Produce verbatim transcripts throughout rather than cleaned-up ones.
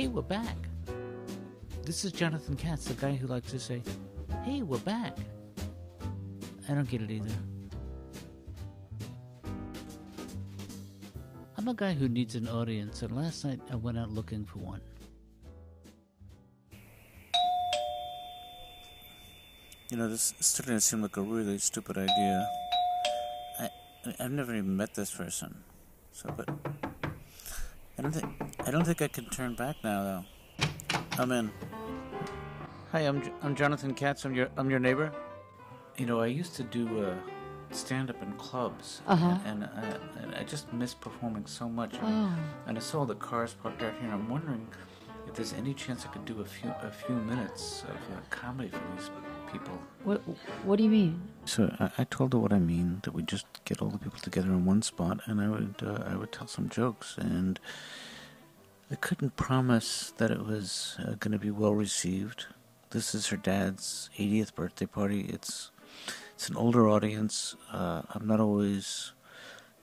hey, we're back. This is Jonathan Katz, the guy who likes to say, hey, we're back. I don't get it either. I'm a guy who needs an audience, and last night I went out looking for one. You know, this starting to seem like a really stupid idea. I, I've never even met this person, so but I don't think I don't think I can turn back now, though. I'm in. Hi, I'm I'm Jonathan Katz. I'm your I'm your neighbor. You know, I used to do uh, stand-up in clubs, uh-huh. and, and, I, and I just miss performing so much. I mean, oh. And I saw the cars parked out here, and I'm wondering if there's any chance I could do a few a few minutes of uh, comedy for these people. What What do you mean? So I, I told her what I mean, that we just get all the people together in one spot, and I would uh, I would tell some jokes, and I couldn't promise that it was uh, going to be well received. This is her dad's eightieth birthday party. It's it's an older audience. Uh, I'm not always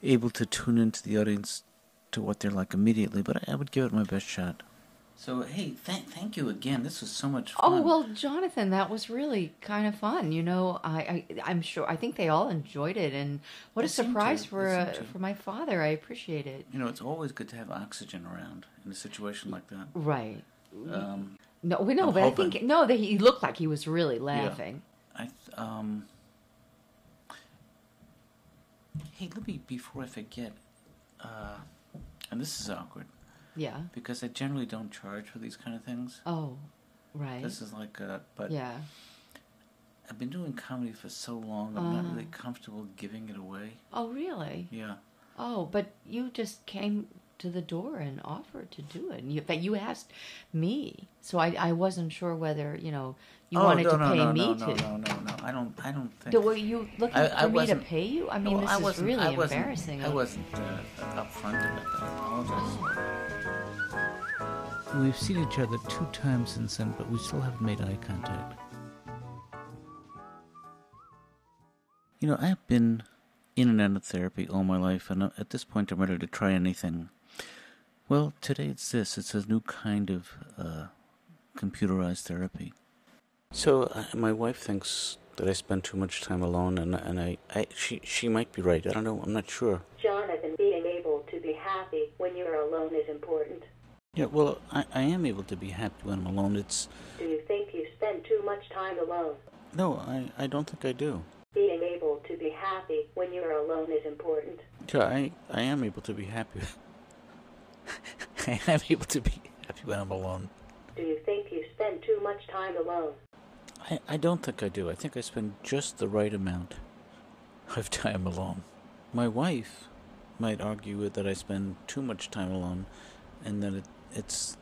able to tune into the audience to what they're like immediately, but I, I would give it my best shot. So, hey, th- thank you again. This was so much fun. Oh, well, Jonathan, that was really kind of fun. You know, I, I, I'm sure, I think they all enjoyed it. And what it a surprise to, for uh, for my father. I appreciate it. You know, it's always good to have oxygen around in a situation like that. Right. Um, no, we know, but hoping. I think, no, that he looked like he was really laughing. Yeah. I, th- um, hey, let me, before I forget, uh, and this is awkward. Yeah. Because I generally don't charge for these kind of things. Oh, right. This is like a, but yeah. I've been doing comedy for so long, I'm uh, not really comfortable giving it away. Oh, really? Yeah. Oh, but you just came to the door and offered to do it. And you, but you asked me, so I, I wasn't sure whether, you know, you oh, wanted no, to no, pay no, me no, to. No, no, no, no, I don't, I don't think. So were you looking I, for I me to pay you? I mean, well, this I is really I embarrassing. I wasn't uh, upfront about that. I apologize. Oh. We've seen each other two times since then, but we still haven't made eye contact. You know, I've been in and out of therapy all my life, and at this point I'm ready to try anything. Well, today it's this. It's a new kind of uh, computerized therapy. So uh, my wife thinks that I spend too much time alone, and and I, I she she might be right. I don't know. I'm not sure. Jonathan, being able to be happy when you're alone is important. Yeah, well, I, I am able to be happy when I'm alone. It's. Do you think you spend too much time alone? No, I, I don't think I do. Being able to be happy when you're alone is important. Sure, I, I am able to be happy. I am able to be happy when I'm alone. Do you think you spend too much time alone? I, I don't think I do. I think I spend just the right amount of time alone. My wife might argue that I spend too much time alone, and that it, it's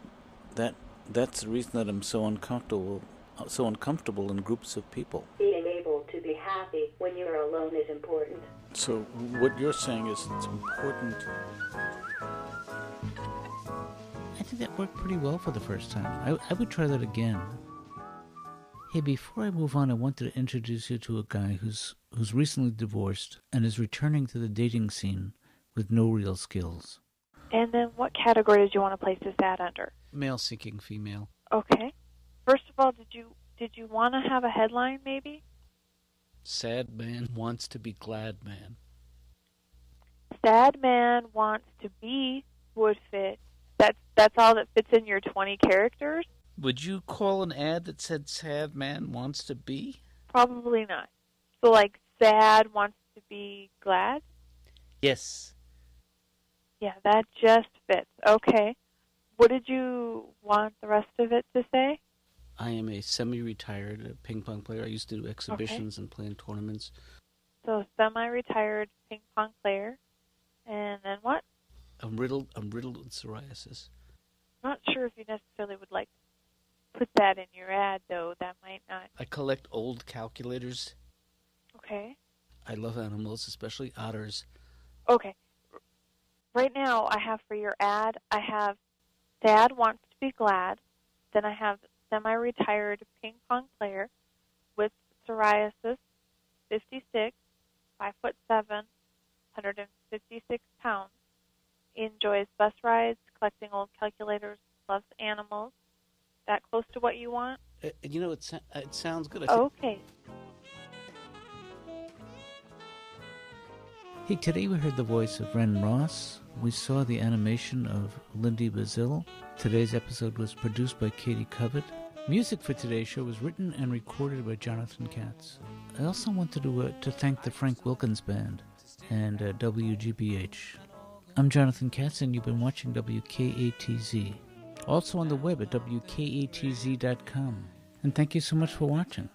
that that's the reason that I'm so uncomfortable, so uncomfortable in groups of people. Being able to be happy when you're alone is important. So what you're saying is it's important. I think that worked pretty well for the first time. I, I would try that again. Hey, before I move on, I wanted to introduce you to a guy who's who's recently divorced and is returning to the dating scene with no real skills. And then what category did you want to place this ad under? Male seeking female. Okay. First of all, did you did you want to have a headline maybe? Sad man wants to be glad man. Sad man wants to be would fit. That's that's all that fits in your twenty characters? Would you call an ad that said sad man wants to be? Probably not. So like sad wants to be glad? Yes. Yeah, that just fits. Okay. What did you want the rest of it to say? I am a semi-retired ping pong player. I used to do exhibitions okay. and play in tournaments. So semi-retired ping pong player. And then what? I'm riddled, I'm riddled with psoriasis. I'm not sure if you necessarily would like put that in your ad, though. That might not. I collect old calculators. Okay. I love animals, especially otters. Okay. Right now, I have for your ad, I have Dad Wants to Be Glad. Then I have Semi-Retired Ping Pong Player with Psoriasis, fifty-six, five foot seven, one hundred fifty-six pounds. Enjoys bus rides, collecting old calculators, loves animals. Is that close to what you want? Uh, you know, it, it sounds good. I think... Okay. Hey, today we heard the voice of Ren Ross. We saw the animation of Lindy Bazil. Today's episode was produced by Katie Covett. Music for today's show was written and recorded by Jonathan Katz. I also wanted to, uh, to thank the Frank Wilkins Band and uh, W G B H. I'm Jonathan Katz, and you've been watching W K A T Z. Also on the web at W K A T Z dot com. And thank you so much for watching.